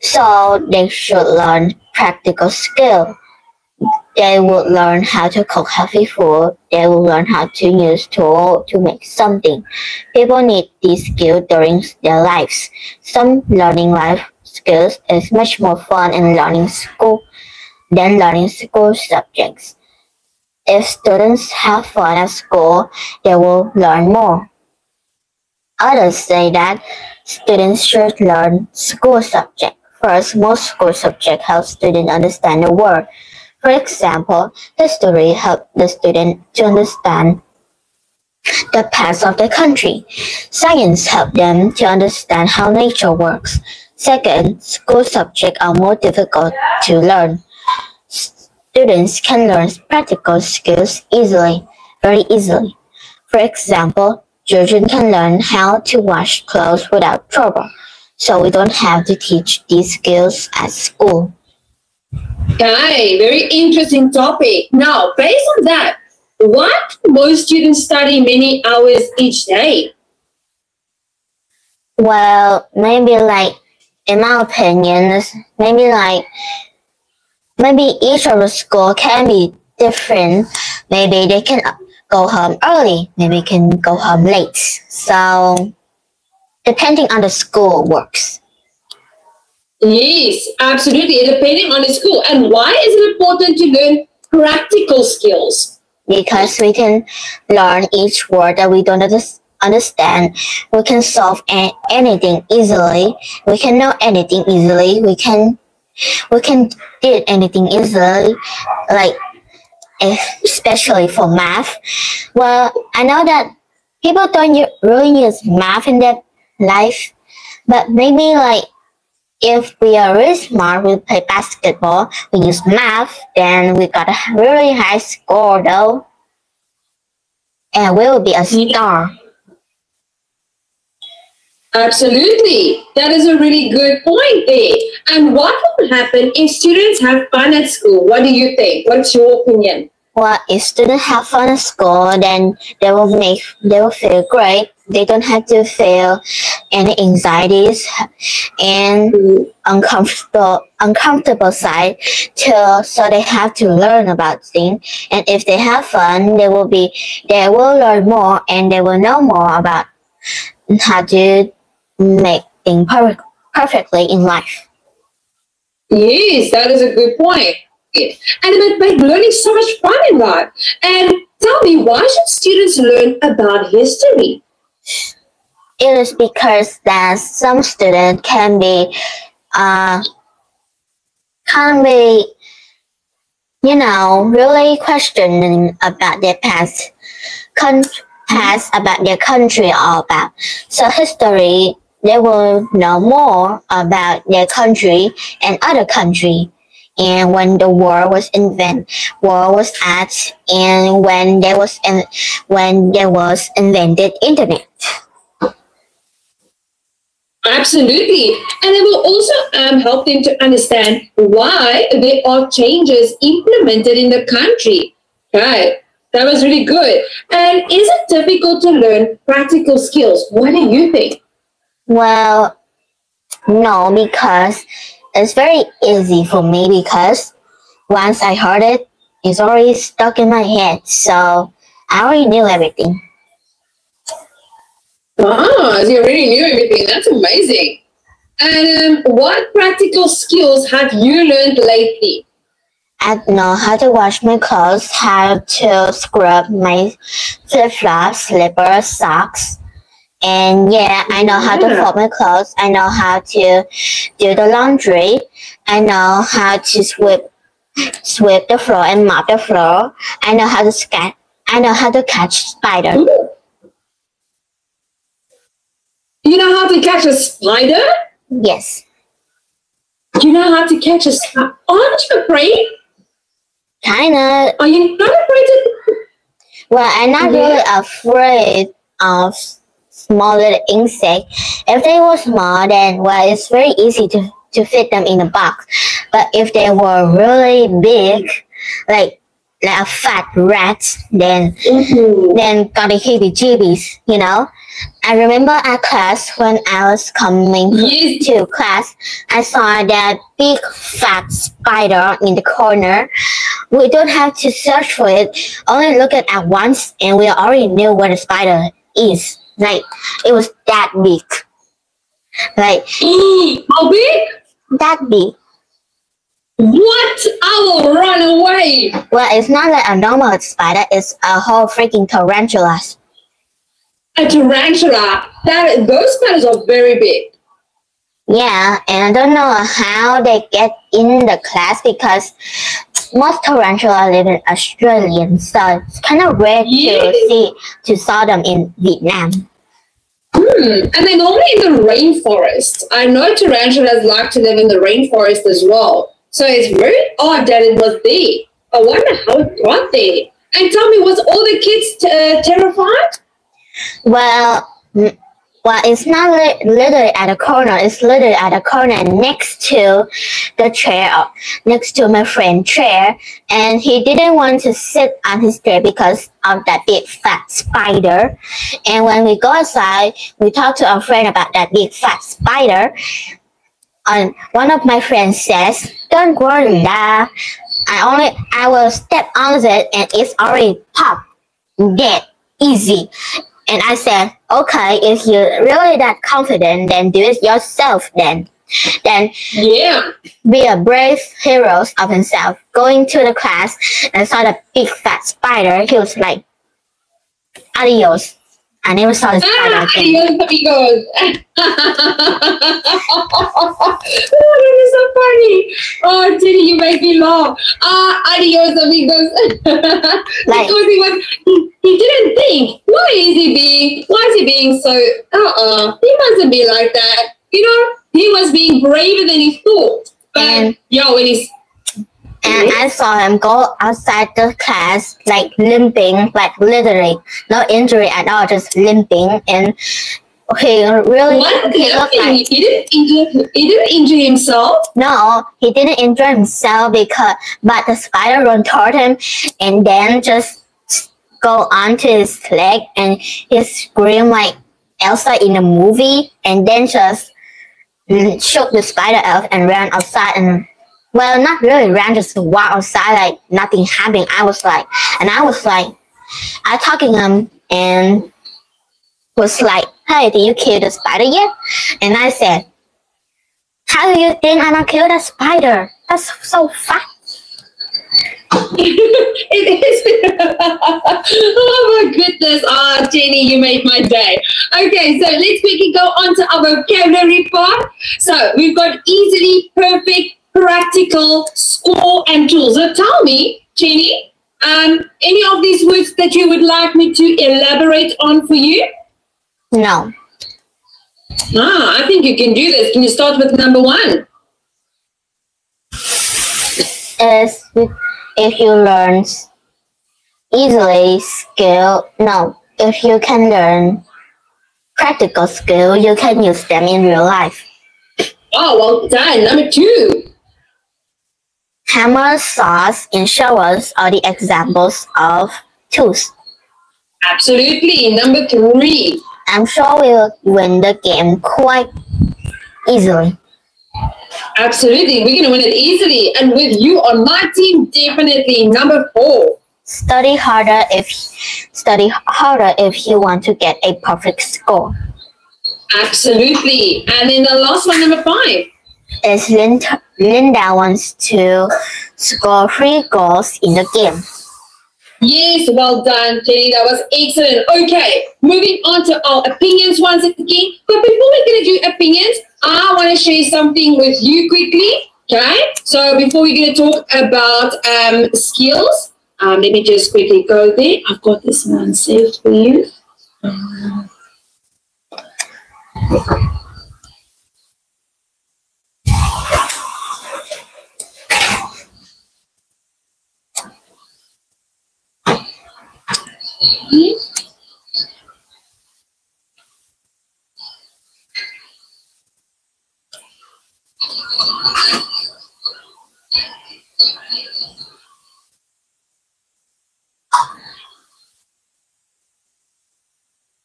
So they should learn practical skill. They would learn how to cook healthy food. They will learn how to use tools to make something. People need these skills during their lives. Some learning life skills is much more fun in learning school than learning school subjects. If students have fun at school, they will learn more. Others say that students should learn school subjects. First, most school subjects help students understand the world. For example, history helps the student to understand the past of the country. Science helps them to understand how nature works. Second, school subjects are more difficult to learn. Students can learn practical skills easily, very easily. For example, children can learn how to wash clothes without trouble, so we don't have to teach these skills at school. Okay, very interesting topic. Now, based on that, why do most students study many hours each day? Well, maybe like, in my opinion, maybe like, maybe each of the school can be different. Maybe they can go home early, maybe can go home late. So, depending on the school works. Yes, absolutely, depending on the school. And why is it important to learn practical skills? Because we can learn each word that we don't understand. We can solve anything easily. We can know anything easily. We can do anything easily, like especially for math. Well, I know that people don't really use math in their life, but maybe like, if we are really smart, we play basketball, we use math, then we got a really high score though. And we will be a star. Absolutely. That is a really good point there. And what will happen if students have fun at school? What do you think? What's your opinion? Well, if students have fun at school, then they will feel great. They don't have to feel any anxieties and uncomfortable side so they have to learn about things. And if they have fun, they will learn more, and they will know more about how to make things perfectly in life. Yes, that is a good point. And it made learning so much fun in life. And tell me, why should students learn about history? It is because that some students can be, you know, really questioning about their past, about their country or about. So history, they will know more about their country and other country, and when the war was at, and when there was invented internet. Absolutely, and it will also help them to understand why there are changes implemented in the country. Right, that was really good. And is it difficult to learn practical skills? What do you think? Well, no, because it's very easy for me, because once I heard it, it's already stuck in my head, so I already knew everything. Wow, you already knew everything. That's amazing. And what practical skills have you learned lately? I know how to wash my clothes, how to scrub my flip-flops, slippers, socks. And yeah, I know how to fold my clothes. I know how to do the laundry. I know how to sweep the floor and mop the floor. I know how to catch spider. You know how to catch a spider? Yes. You know how to catch a spider? Aren't you afraid? Kinda. Are you not afraid of? Well, I'm not really afraid of small little insect. If they were small, then well, it's very easy to fit them in a box. But if they were really big, like like a fat rat then got the heebie-jeebies, you know. I remember at class when I was coming to class, I saw that big fat spider in the corner. We don't have to search for it, only look at it once and we already knew what a spider is. Like, it was that big. Like, how big? That big. What? I will run away. Well, it's not like a normal spider, it's a whole freaking tarantula. A tarantula? Those spiders are very big. Yeah, and I don't know how they get in the class because most tarantula live in Australia, so it's kind of rare to saw them in Vietnam. And they're normally in the rainforest. I know tarantulas like to live in the rainforest as well. So it's very odd that it was there. I wonder how it got there. And tell me, was all the kids terrified? Well, it's not literally at a corner. It's literally at a corner next to the chair, next to my friend's chair. And he didn't want to sit on his chair because of that big fat spider. And when we go outside, we talk to our friend about that big fat spider. And one of my friends says, "Don't worry, da. I will step on it and it's already popped dead easy." And I said, "Okay, if you're really that confident, then do it yourself then." Be a brave hero of himself. Going to the class and saw the big fat spider, he was like, "Adios." I never saw this spider again. Adios, amigos. Oh, that is so funny. Oh, Jenny, you make me laugh. Adios, amigos. Like, because he didn't think, why is he being so, he mustn't be like that. You know, he was being braver than he thought. And I saw him go outside the class, like limping, like literally, no injury at all, just limping. And he really he didn't injure himself. No, he didn't injure himself but the spider ran toward him and then just go onto his leg and he screamed like Elsa in the movie and then just shook the spider off and ran outside and. Well, not really ran, just walk outside like nothing happened. I was like, I talking to him and was like, "Hey, did you kill the spider yet?" And I said, "How do you think I'm gonna kill the spider? That's so fat." It is. Oh my goodness. Ah, Jenny, you made my day. Okay, so let's quickly go on to our vocabulary part. So we've got easily, perfect, practical, score, and tools. So tell me, Jenny, any of these words that you would like me to elaborate on for you? No. Ah, I think you can do this. Can you start with number one? If you can learn practical skill, you can use them in real life. Oh, well done. Number two. Hammer, saws, and shovels are the examples of tools. Absolutely. Number three. I'm sure we'll win the game quite easily. Absolutely. We're going to win it easily. And with you on my team, definitely. Number four. Study harder if you want to get a perfect score. Absolutely. And then the last one, number five. Is Linda wants to score 3 goals in the game. Yes, well done, Jenny. That was excellent. Okay, moving on to our opinions once again. But before we're going to do opinions, I want to share something with you quickly. Okay, so before we're going to talk about skills, let me just quickly go there. I've got this one saved for you.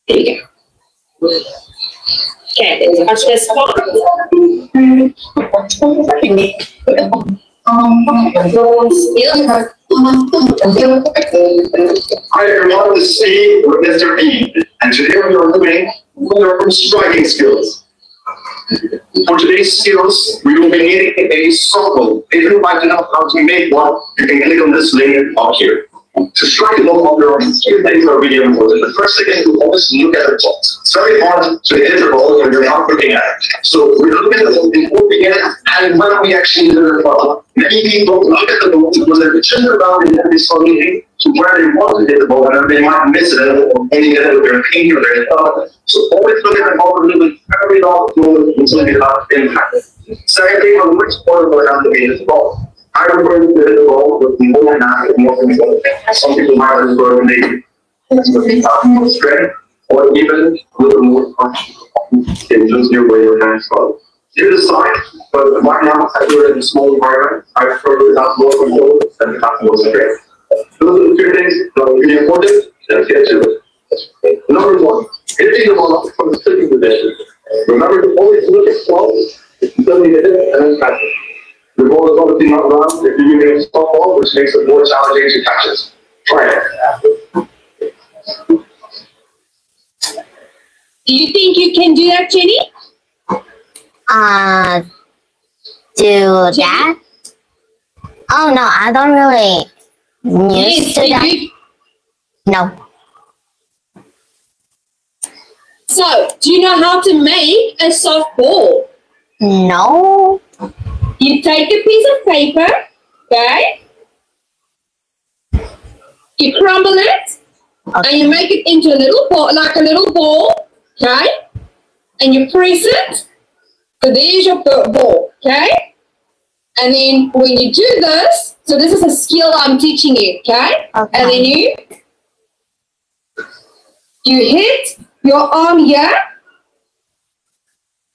Here we go. Okay, there's a bunch of spots. I want to see with Mr. Bean, and today we are doing wonderful striking skills. For today's skills, we will be needing a circle. If you might know how to make one, you can click on this link up here. To strike a local, there are two things that are really important. The first thing is to always look at the ball. It's very hard to hit the ball when you're not looking at it. So we look at the ball and looking at it, and when we actually learn about it, many people look at the ball because they're just about in every solution to where they want to hit the ball, and they might miss it or ending it with their pain or their thought. So always look at the ball and look at every long moment until you have impact. Secondly, on which point we're going to hit the ball. I refer to the ball with more than half and more control. Some people might refer to the strength or even with a more function. It's just your way of hands follow. You decide, but right now, as we're in a small environment, I refer to that more control and that more strength. Those are the two things that are really important. Let's get to it. Number one, hitting the ball up from the sitting position. Remember to always look at balls, until you hit it, and then catch it. The ball is obviously not round if you're using a softball, which makes it more challenging to catch it. Try it. Do you think you can do that, Jenny? Do Jenny that? Oh no, I don't really used to that. No. So, do you know how to make a softball? No. You take a piece of paper, okay? You crumble it, okay, and you make it into a little ball, like a little ball, okay? And you press it, so there's your ball, okay? And then when you do this, so this is a skill I'm teaching you, okay? And then you hit your arm here,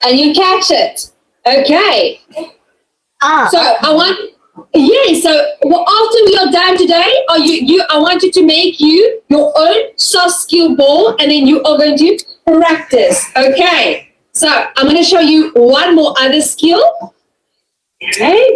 and you catch it, okay? So I want, after we are done today, I want you to make your own soft skill ball, and then you are going to practice. Okay, so I'm going to show you one more other skill. Okay.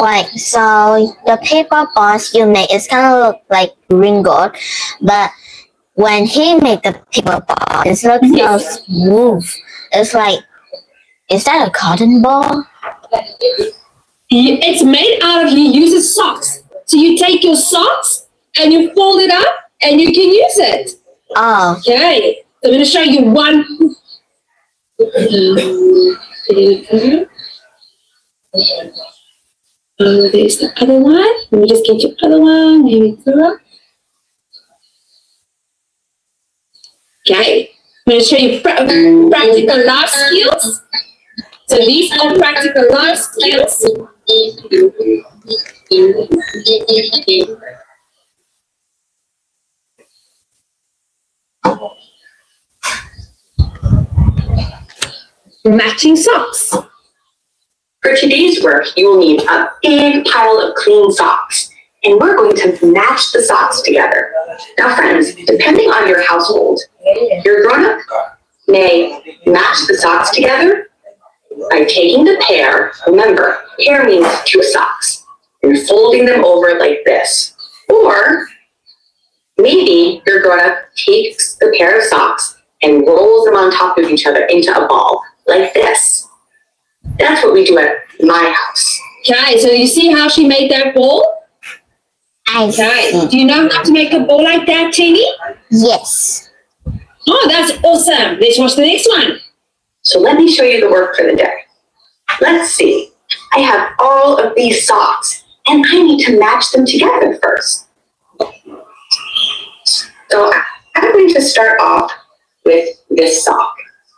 Right, so the paper balls you make is kind of look like wrinkled, but when he made the paper ball, it looks so smooth. It's like, is that a cotton ball? It's made out of, he uses socks. So you take your socks and you fold it up and you can use it. Oh. Okay, I'm going to show you one. There's the other one. Let me just get your other one. Here we go. Okay. I'm going to show you practical life skills. So these are practical life skills. Matching socks. For today's work, you will need a big pile of clean socks, and we're going to match the socks together. Now friends, depending on your household, your grown-up may match the socks together by taking the pair, remember, pair means two socks, and folding them over like this. Or maybe your grown-up takes the pair of socks and rolls them on top of each other into a ball, like this. That's what we do at my house. Okay, so you see how she made that ball? Okay. Do you know how to make a ball like that, Jenny? Yes. Oh, that's awesome. Let's watch the next one. So let me show you the work for the day. Let's see. I have all of these socks, and I need to match them together first. So I'm going to start off with this sock.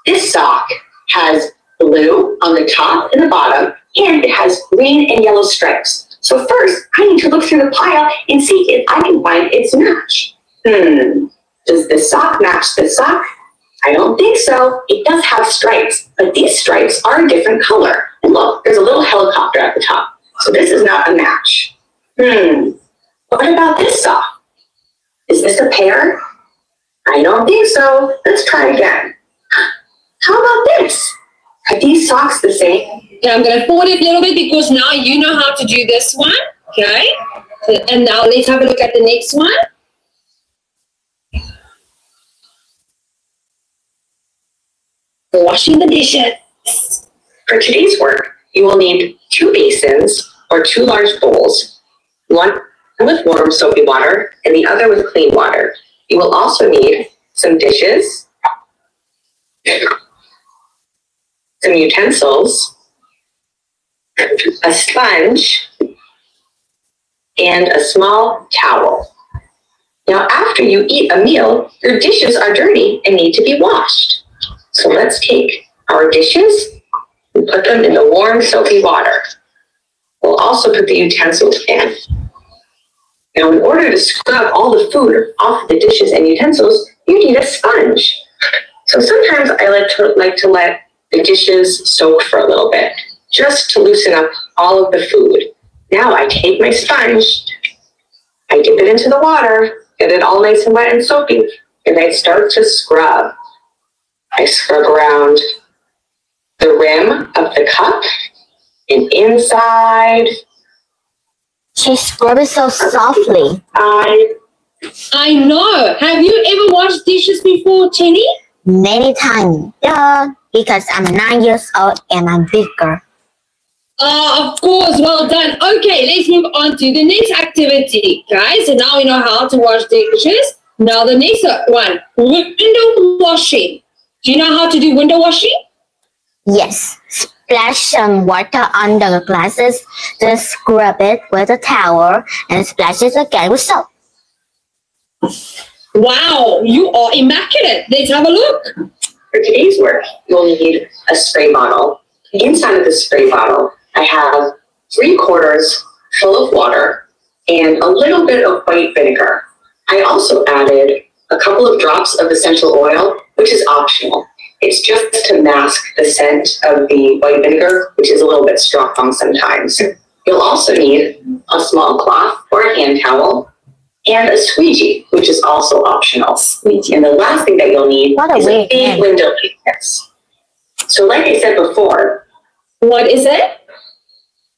This sock has blue on the top and the bottom, and it has green and yellow stripes. So first, I need to look through the pile and see if I can find its match. Does this sock match this sock? I don't think so. It does have stripes, but these stripes are a different color. And look, there's a little helicopter at the top. So this is not a match. What about this sock? Is this a pair? I don't think so. Let's try again. How about this? Are these socks the same? Okay, I'm going to fold it a little bit because now you know how to do this one. Okay? And now let's have a look at the next one. Washing the dishes. For today's work, you will need 2 basins or 2 large bowls, one with warm soapy water and the other with clean water. You will also need some dishes, some utensils, a sponge, and a small towel. Now, after you eat a meal, your dishes are dirty and need to be washed. So let's take our dishes and put them in the warm, soapy water. We'll also put the utensils in. Now, in order to scrub all the food off the dishes and utensils, you need a sponge. So sometimes I like to let the dishes soak for a little bit, just to loosen up all of the food. Now I take my sponge, I dip it into the water, get it all nice and wet and soapy, and I start to scrub. I scrub around the rim of the cup and inside. She scrubs so softly. I know. Have you ever washed dishes before, Jenny? Many times. Yeah, because I'm 9 years old and I'm bigger. Oh, of course. Well done. Okay, let's move on to the next activity, guys. So now we know how to wash dishes. Now the next one, window washing. Do you know how to do window washing? Yes. Splash some water on the glasses, then scrub it with a towel, and splash it again with soap. Wow, you are immaculate. Let's have a look. For today's work, you'll need a spray bottle. Inside of the spray bottle, I have 3/4 full of water and a little bit of white vinegar. I also added a couple of drops of essential oil, which is optional. It's just to mask the scent of the white vinegar, which is a little bit strong sometimes. You'll also need a small cloth or a hand towel and a squeegee, which is also optional. And the last thing that you'll need is a big window cleaners. So like I said before, what is it?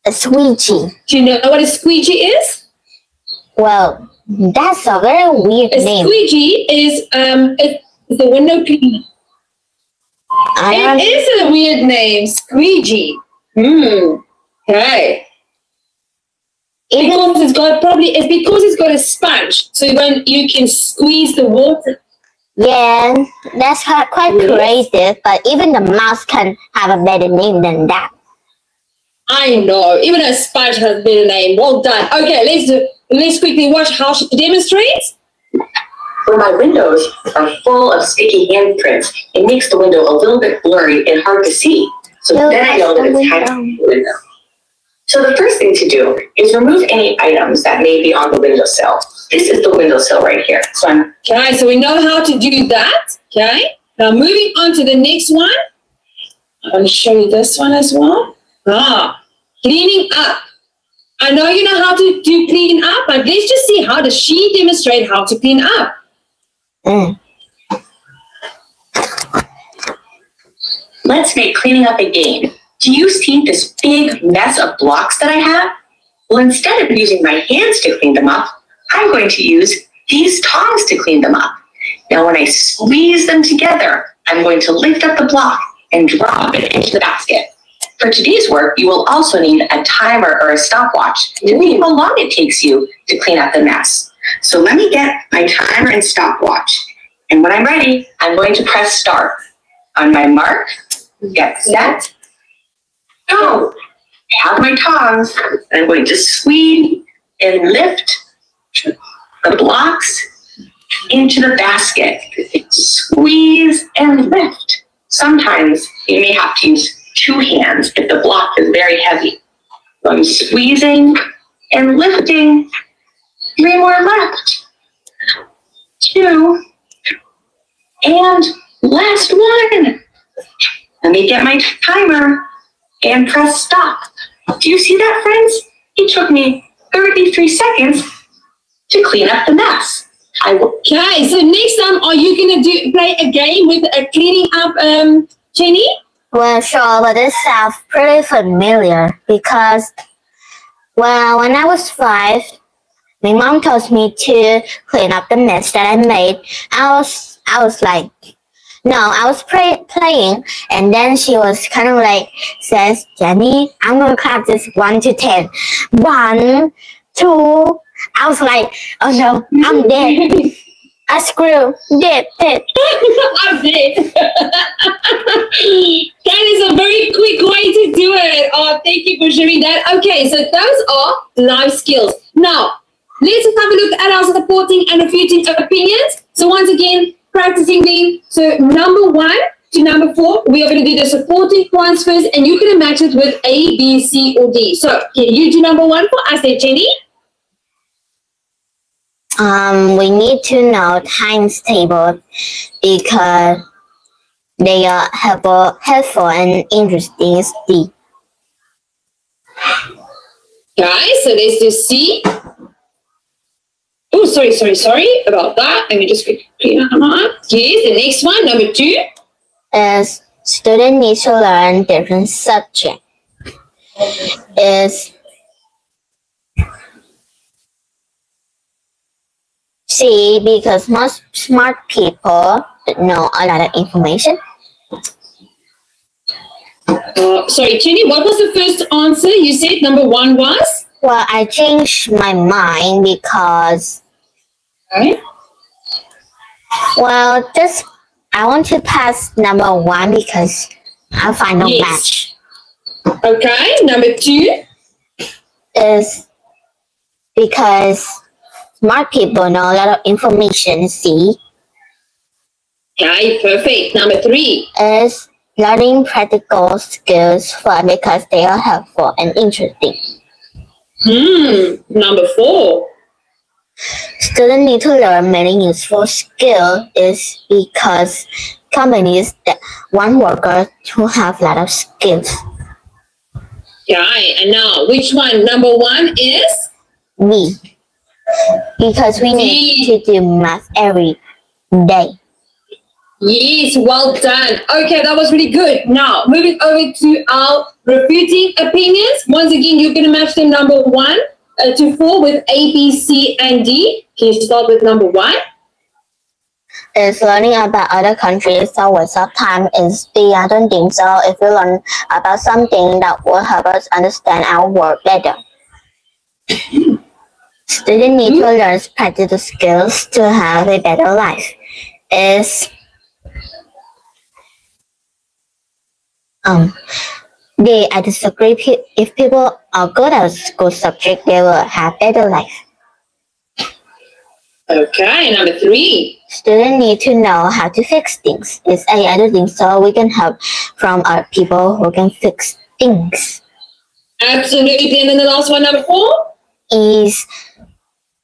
A squeegee. Do you know what a squeegee is? Well, that's a very weird name. A squeegee is the window cleaner. It is a weird name, squeegee. Okay. Because it's because it's got a sponge, so when you can squeeze the water. Yeah, that's quite creative. But even the mouse can have a better name than that. I know. Even a sponge has a better name. Well done. Okay, let's quickly watch how she demonstrates. When my windows are full of sticky handprints, it makes the window a little bit blurry and hard to see. So then I know that it's time to clean the window. So the first thing to do is remove any items that may be on the windowsill. This is the windowsill right here. So okay, so we know how to do that. Okay. Now moving on to the next one. I'm going to show you this one as well. Cleaning up. I know you know how to do clean up, but let's just see how does she demonstrate how to clean up. Let's make cleaning up a game. Do you see this big mess of blocks that I have? Well, instead of using my hands to clean them up, I'm going to use these tongs to clean them up. Now, when I squeeze them together, I'm going to lift up the block and drop it into the basket. For today's work, you will also need a timer or a stopwatch to see how long it takes you to clean up the mess. So let me get my timer and stopwatch. And when I'm ready, I'm going to press start. On my mark, get set, go. I have my tongs. I'm going to squeeze and lift the blocks into the basket. Squeeze and lift. Sometimes you may have to use two hands if the block is very heavy. So I'm squeezing and lifting. 3 more left. 2. And last one. Let me get my timer and press stop. Do you see that, friends? It took me 33 seconds to clean up the mess. Okay, so next time, are you going to play a game with cleaning up, Jenny? Well, sure, but this sounds pretty familiar because, well, when I was 5, my mom told me to clean up the mess that I made. I was like, no, I was playing, and then she was kind of like, says, Jenny, I'm going to count this 1 to 10. 1, 2, I was like, oh no, I'm dead. I screwed. Dead. I'm dead. That is a very quick way to do it. Oh, thank you for sharing that. Okay, so those are life skills. Now, let's have a look at our supporting and refuting opinions. So once again, practicing them. So number 1 to number 4, we are going to do the supporting ones first, and you can match it with A, B, C, or D. So can you do number 1 for us there, Jenny? We need to know times tables because they are helpful and interesting. D. Guys, so let's do C. Oh, sorry about that. Let me just clean up. Yes, the next one, number 2. Is student needs to learn different subjects. Is C, because most smart people know a lot of information. Sorry, Jenny, what was the first answer you said? Number 1 was? Well, I changed my mind because, okay. Well, just I want to pass number 1 because I find no match. Okay, number 2 is because smart people know a lot of information, see? Okay, perfect. Number 3. Is learning practical skills because they are helpful and interesting. Number 4. Students need to learn many useful skills is because companies that want workers to have a lot of skills. Okay, and now which one? Number 1 is? V. Because we need to do math every day. Yes, well done. Okay, that was really good. Now, moving over to our refuting opinions. Once again, you're going to match them number 1 to 4 with A, B, C, and D. Can you start with number 1? Is learning about other countries a waste of time is D. I don't think so. If we learn about something that will help us understand our world better. Students need to learn practical skills to have a better life. Is I disagree. If people are good at school subject, they will have better life. Okay, number 3. Students need to know how to fix things. Is A. I don't think so. We can help from our people who can fix things. Absolutely. And then the last one, number 4 is.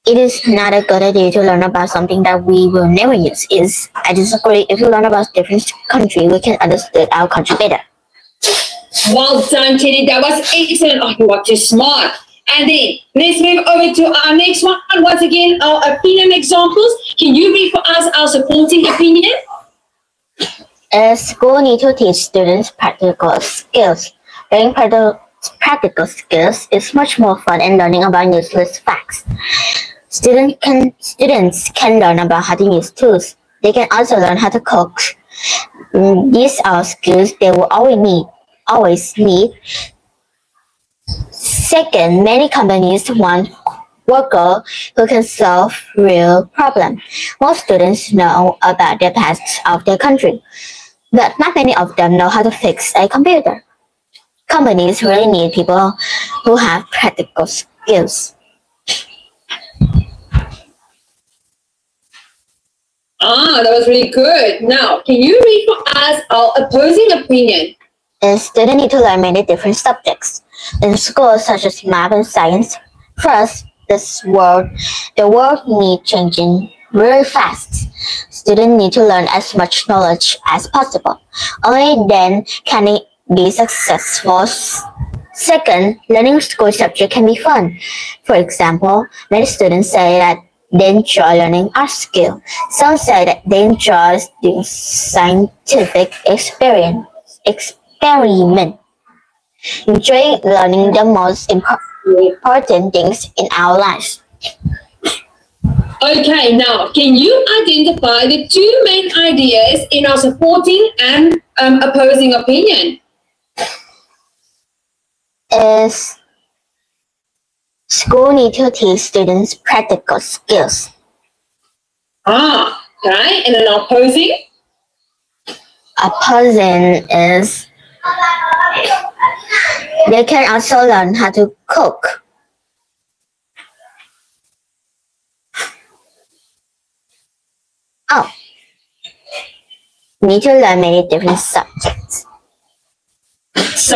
It is not a good idea to learn about something that we will never use. Is I disagree. If you learn about different country, we can understand our country better. Well done, Teddy. That was excellent. Oh, you are too smart. And then let's move over to our next one. Once again, our opinion examples. Can you read for us our supporting opinion? School need to teach students practical skills. Learning practical skills is much more fun than learning about useless facts. Students can learn about how to use tools. They can also learn how to cook. These are skills they will always need. Second, many companies want workers who can solve real problems. Most students know about the past of their country, but not many of them know how to fix a computer. Companies really need people who have practical skills. Ah, that was really good. Now, can you read for us our opposing opinion? and students need to learn many different subjects in schools such as math and science. First, the world needs changing very fast. Students need to learn as much knowledge as possible. Only then can they be successful. Second, learning school subject can be fun. For example, many students say that they enjoy learning art skill. Some say that they enjoy doing scientific experiment. Enjoying learning the most important things in our lives. Okay, now, can you identify the two main ideas in our supporting and opposing opinion? Is school need to teach students practical skills. Okay, and then opposing? Opposing is they can also learn how to cook. Need to learn many different subjects. Yes.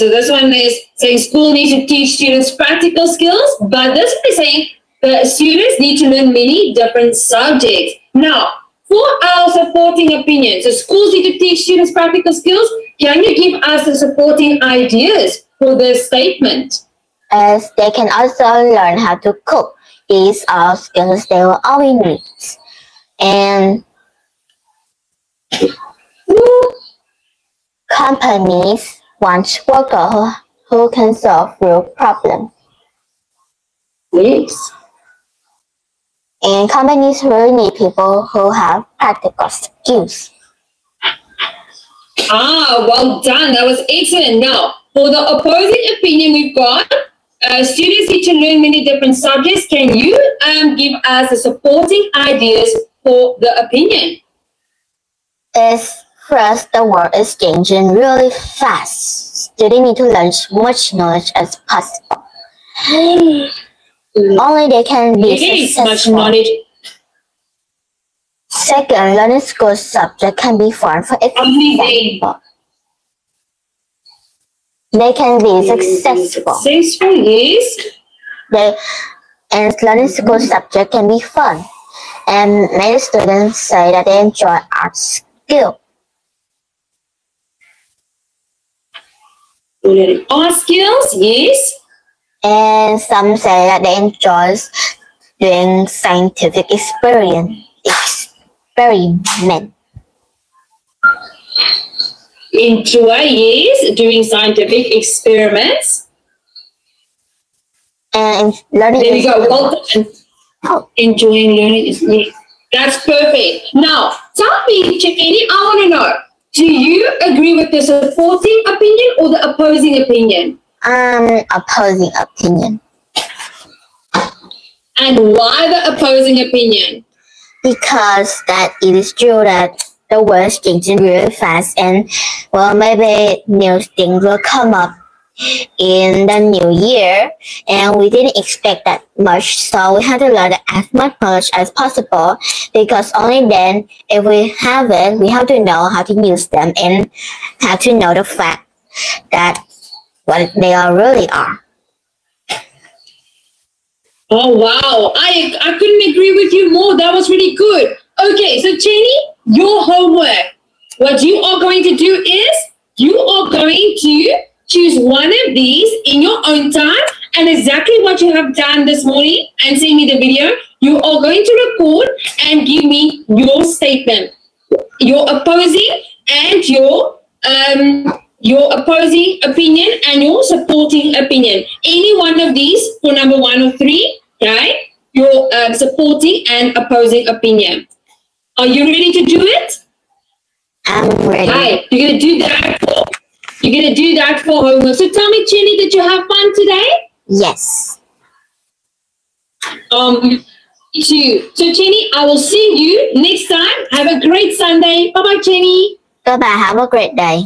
So this one is saying school needs to teach students practical skills, but this one is saying that students need to learn many different subjects. Now, for our supporting opinion, so schools need to teach students practical skills. Can you give us the supporting ideas for this statement? As they can also learn how to cook. These are skills they will always need. And companies want workers who can solve real problems. Yes. And companies really need people who have practical skills. Well done. That was excellent. Now, for the opposing opinion, we've got students need to learn many different subjects. Can you give us the supporting ideas for the opinion? First, the world is changing really fast. Students need to learn as much knowledge as possible. Only they can be successful. Second, learning school subject can be fun. For example, they can be successful. And learning school subject can be fun. And many students say that they enjoy art skill. Art skills, yes. And some say that they enjoy doing scientific experiment. Enjoy, yes, doing scientific experiments. And learning. There you go. Well done. Enjoying learning is yes. That's perfect. Now, tell me, Chikini, I want to know. Do you agree with the supporting opinion or the opposing opinion? Opposing opinion. And why the opposing opinion? Because that it is true that the world is changing really fast, and well, maybe new things will come up in the new year, and we didn't expect that much, so we had to learn as much knowledge as possible, because only then, if we have it, we have to know how to use them and have to know the fact that what they are really are. Oh wow, I couldn't agree with you more. That was really good. Okay, so Jenny, your homework, what you are going to do is you are going to choose one of these in your own time, and exactly what you have done this morning, and send me the video. You are going to record and give me your statement, your opposing and your opposing opinion and your supporting opinion. Any one of these for number 1 or 3, right? Your supporting and opposing opinion. Are you ready to do it? I'm ready. Right, you're gonna do that. You're going to do that for homework. So tell me, Jenny, did you have fun today? Yes. So Jenny, I will see you next time. Have a great Sunday. Bye-bye, Jenny. Bye-bye. Have a great day.